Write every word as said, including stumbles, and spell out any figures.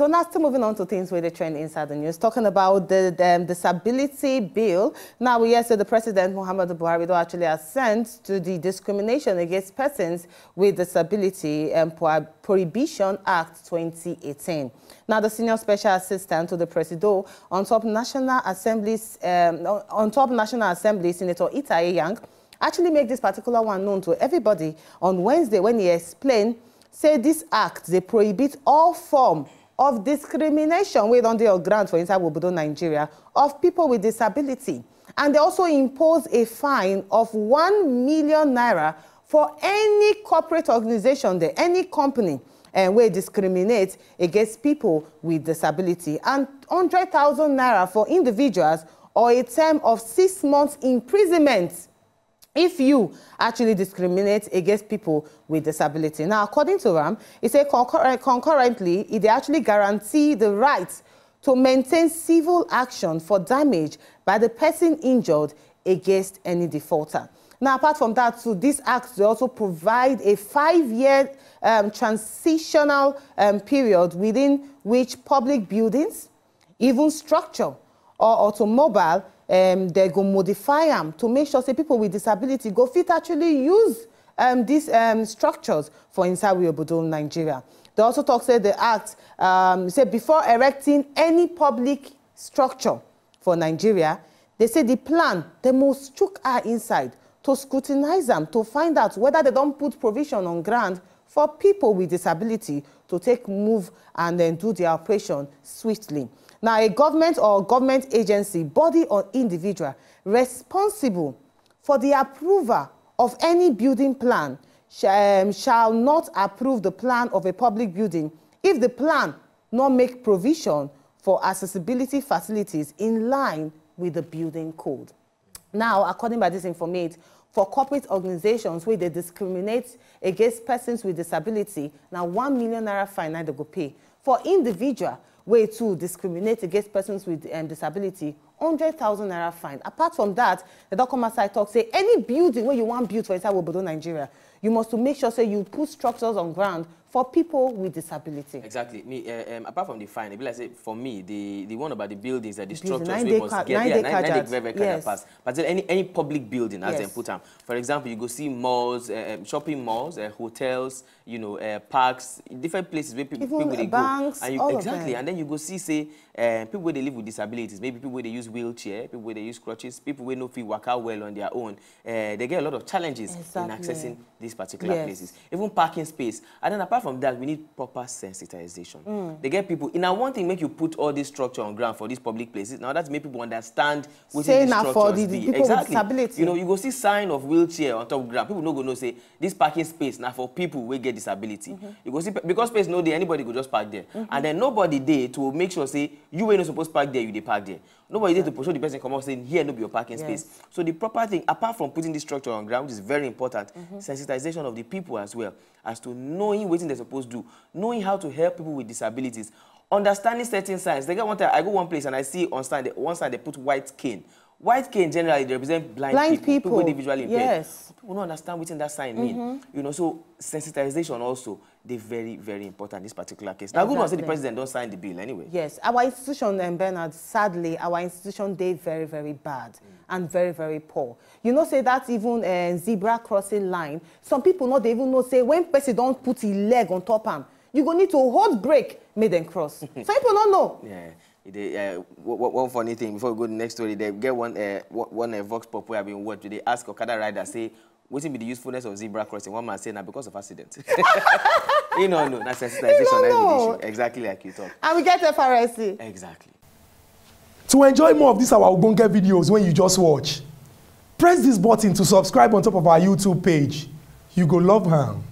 So now still moving on to things with the trend inside the news, talking about the, the um, disability bill. Now, yesterday, the President Muhammadu Buhari actually assent to the Discrimination Against Persons with Disability and Prohibition Act twenty eighteen. Now, the Senior Special Assistant to the Presido on top National Assembly's um, on top National Assembly Senator Itaye Yang actually made this particular one known to everybody on Wednesday when he explained, say this act, they prohibit all form of discrimination with on the ground, for inside Obodo, Nigeria, of people with disability. And they also impose a fine of one million naira for any corporate organization there, any company, and where discriminate against people with disability. And one hundred thousand naira for individuals or a term of six months imprisonment if you actually discriminate against people with disability. Now, according to RAM, it said concurrently, it actually guarantee the right to maintain civil action for damage by the person injured against any defaulter. Now, apart from that, so these acts they also provide a five-year um, transitional um, period within which public buildings, even structure or automobile, Um, they go modify them to make sure say people with disability go fit actually use um, these um, structures for inside Obodo, Nigeria. They also talk say the act um, say before erecting any public structure for Nigeria, they say the plan they must chook eye inside to scrutinize them to find out whether they don't put provision on ground for people with disability to take move and then do their operation swiftly. Now, a government or government agency, body or individual responsible for the approval of any building plan sh um, shall not approve the plan of a public building if the plan not make provision for accessibility facilities in line with the building code. Now, according by this information, for corporate organizations where they discriminate against persons with disability, now one million naira fine they go pay. For individual way to discriminate against persons with um, disability, one hundred thousand naira fine. Apart from that, the document side talk say any building where you want build for inside Obodo, Nigeria, you must to make sure say you put structures on ground for people with disability. Exactly. Me, uh, um, apart from the fine, like I say, for me, the the one about the buildings that the building, structures we must get, yeah, nine day very kind of pass. But then any any public building, as yes. They put them. For example, you go see malls, uh, shopping malls, uh, hotels, you know, uh, parks, different places where people, people they banks, go. And you, all exactly. Of and then you go see say uh, people where they live with disabilities, maybe people where they use wheelchair, people where they use crutches, people where no fit work out well on their own. Uh, they get a lot of challenges exactly. in accessing these particular yes. places, even parking space. And then apart from that, we need proper sensitization. Mm. They get people. Now, one thing make you put all this structure on ground for these public places. Now, that's make people understand what these structures for the, the people exactly. with disability. You know, you go see sign of wheelchair on top of ground. People no go no say this parking space now for people who get disability. Mm-hmm. You go see because space no there, anybody could just park there, mm-hmm. and then nobody there to make sure say you were not supposed to park there, you they park there. Nobody yeah. there to pursue the person come out saying here no be your parking yes. space. So the proper thing, apart from putting this structure on ground, which is very important, mm-hmm. sensitization of the people as well as to knowing what they're supposed to do, knowing how to help people with disabilities, understanding certain signs. They get one time, I go one place and I see on sign, one sign they put white cane. White cane generally they represent blind, blind people, people, people individually impaired. Yes. People don't understand what that sign mm-hmm. means. You know, so sensitization also, they're very, very important in this particular case. Now, exactly. Good one said the president don't sign the bill anyway. Yes, our institution, and Bernard, sadly, our institution, they're very, very bad mm. and very, very poor. You know, say that's even a uh, zebra crossing line. Some people, not they even know, say, when person don't put his leg on top of him, you're going to need to hold break, make them cross. Some people don't know. Yeah. They, uh, one funny thing before we go to the next story, they get one uh, one uh, Vox Pop where I've been watching. They ask Okada rider, say, what will be the usefulness of zebra crossing? One man say, now nah, because of accident. You know, no, that's sensitization. That's the issue. Exactly like you talk. And we get F R S C. Exactly. To enjoy more of these our Ogbonge videos when you just watch, press this button to subscribe on top of our YouTube page. You go love her.